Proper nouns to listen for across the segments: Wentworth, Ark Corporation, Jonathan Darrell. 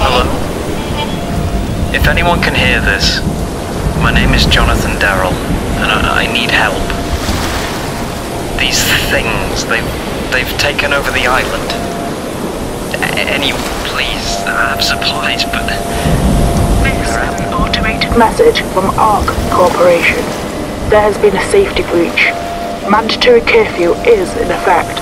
Hello? If anyone can hear this, my name is Jonathan Darrell, and I need help. These things, they've taken over the island. Anyone, please, I have supplies, but... This is an automated message from Ark Corporation. There has been a safety breach. Mandatory curfew is in effect.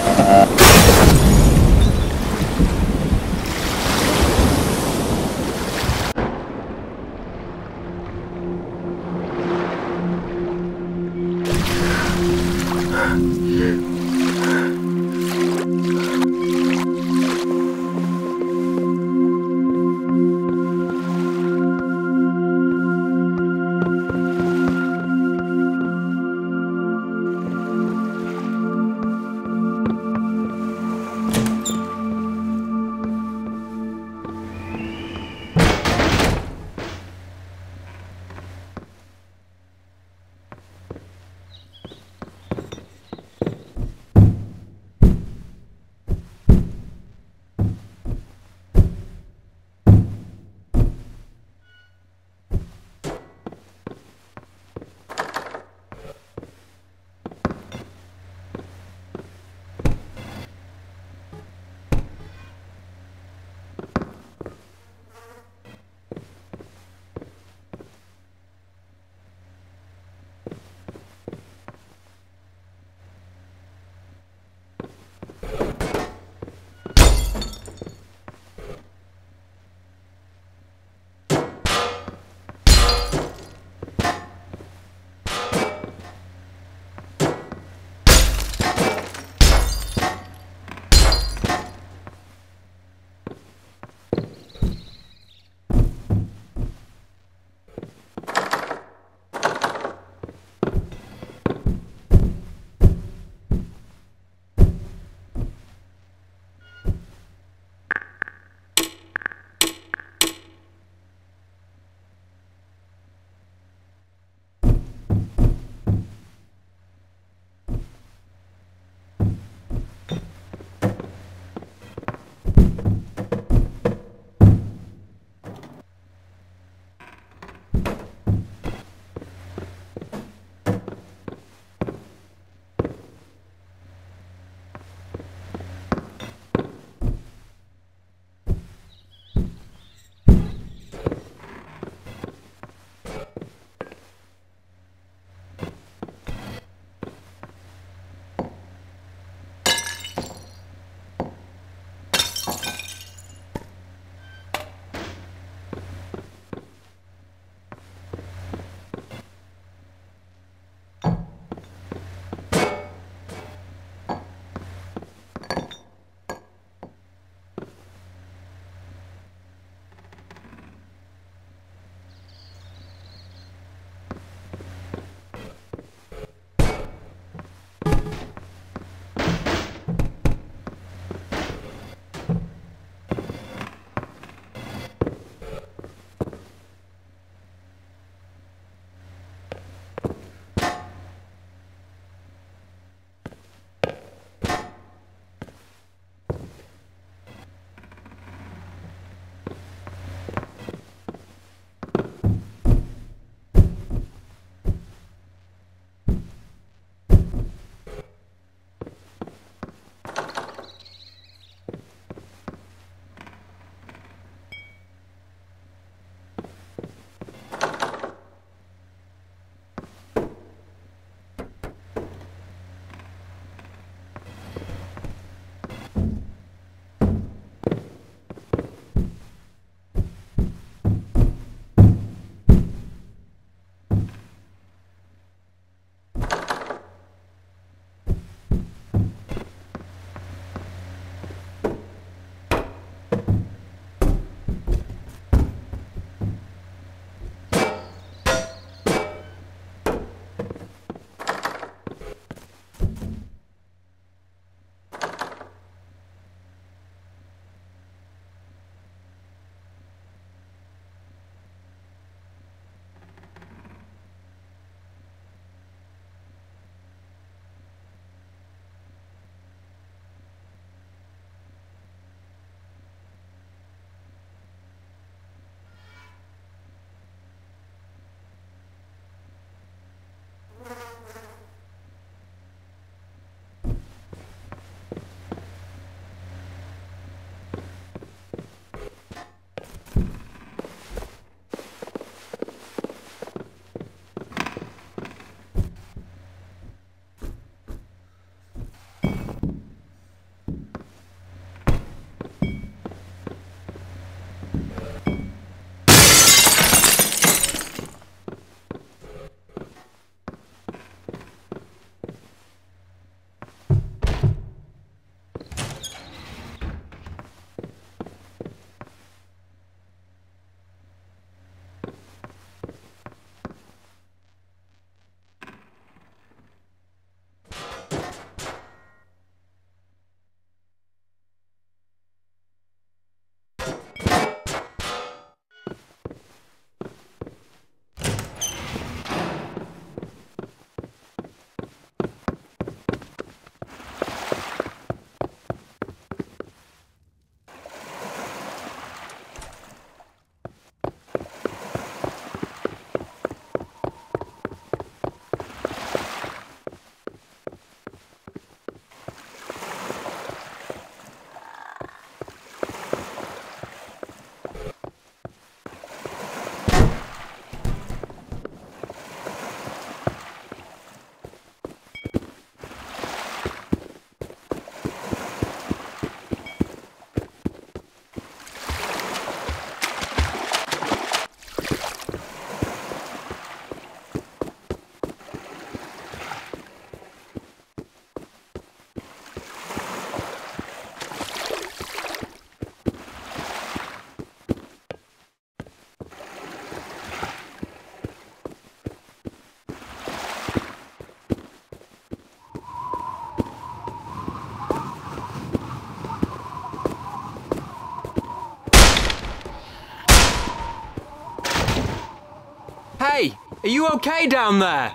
Hey, are you okay down there?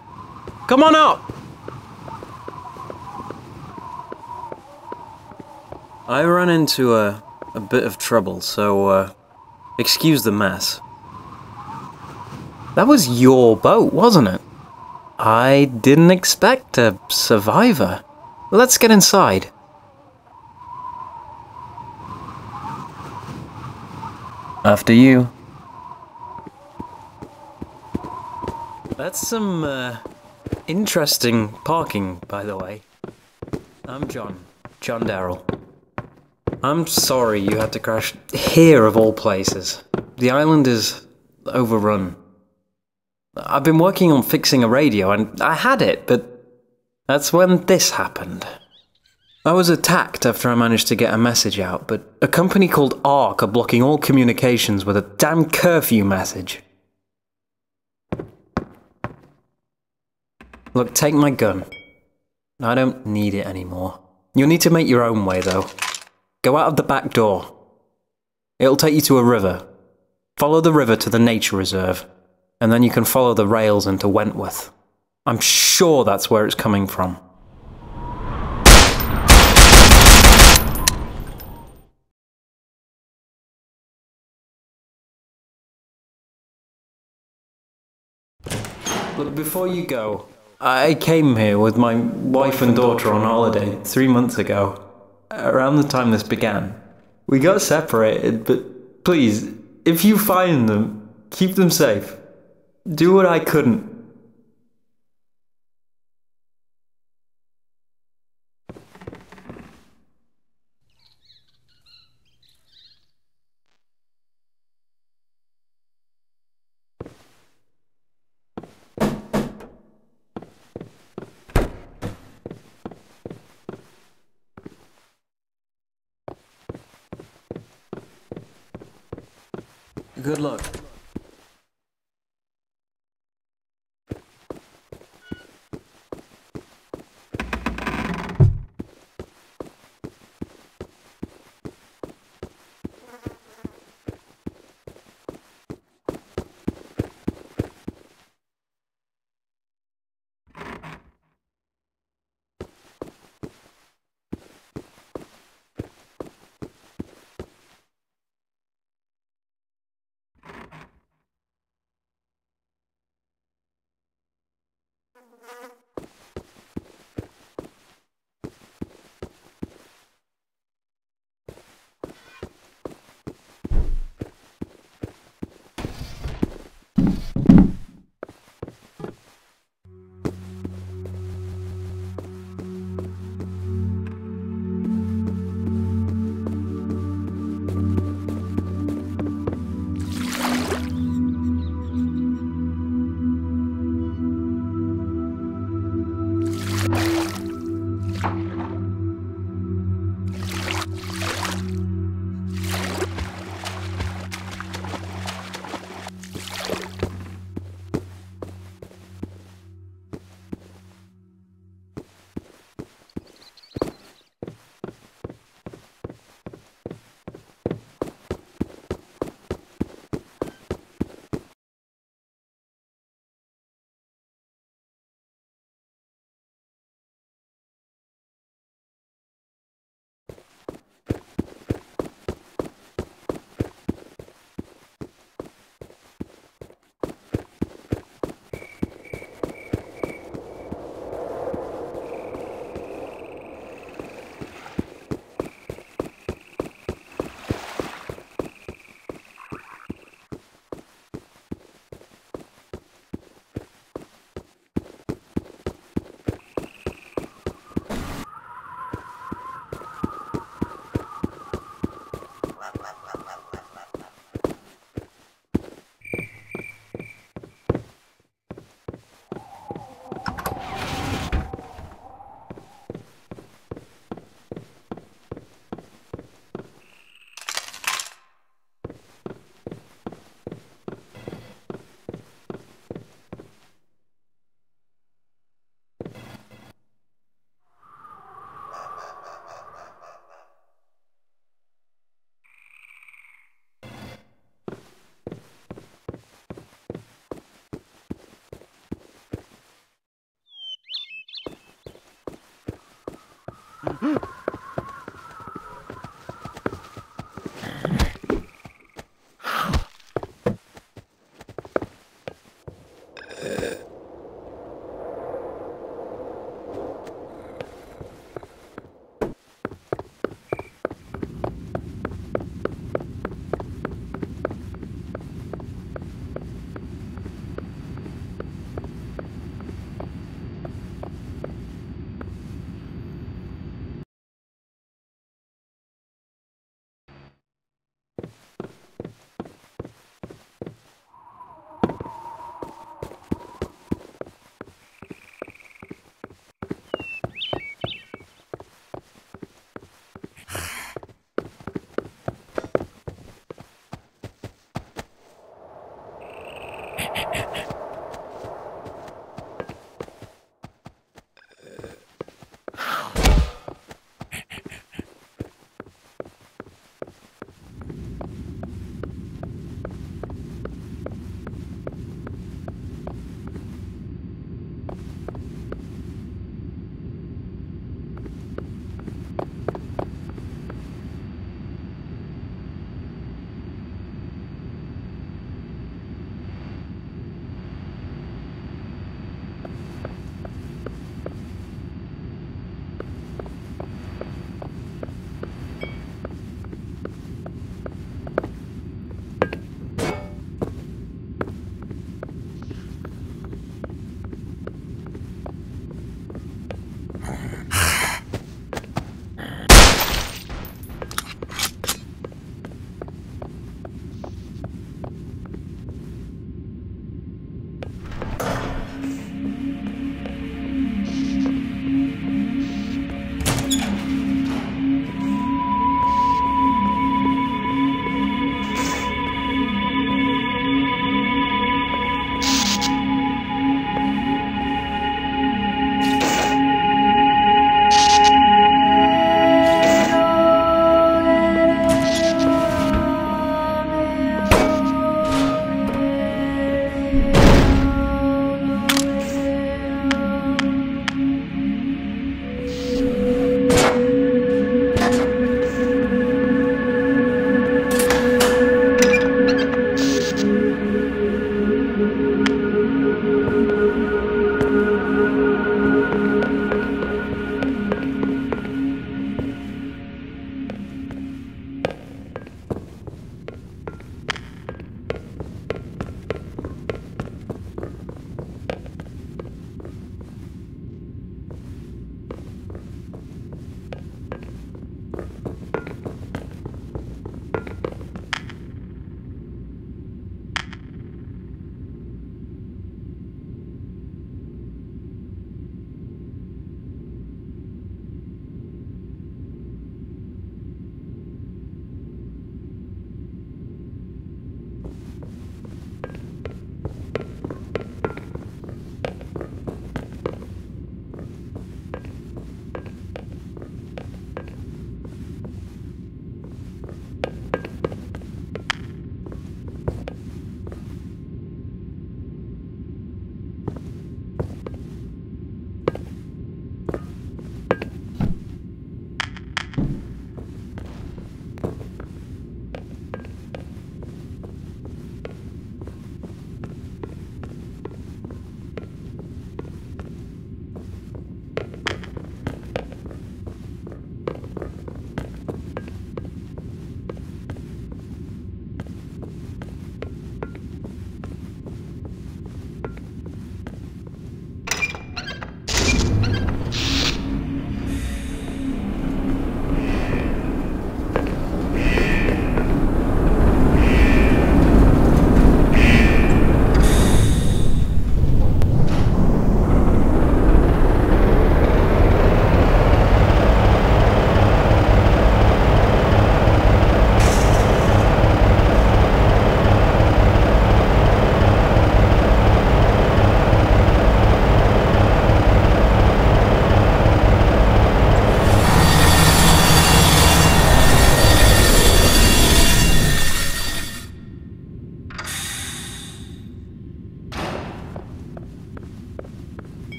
Come on up. I ran into a bit of trouble, so excuse the mess. That was your boat, wasn't it? I didn't expect a survivor. Let's get inside. After you. That's some interesting parking, by the way. I'm John Darrell. I'm sorry you had to crash here of all places. The island is overrun. I've been working on fixing a radio and I had it, but that's when this happened. I was attacked after I managed to get a message out, but a company called Ark are blocking all communications with a damn curfew message. Look, take my gun. I don't need it anymore. You'll need to make your own way though. Go out of the back door. It'll take you to a river. Follow the river to the nature reserve, and then you can follow the rails into Wentworth. I'm sure that's where it's coming from. Look, before you go, I came here with my wife and daughter on holiday 3 months ago. Around the time this began. We got separated, but please, if you find them, keep them safe. Do what I couldn't. Good luck.